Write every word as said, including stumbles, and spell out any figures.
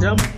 jam.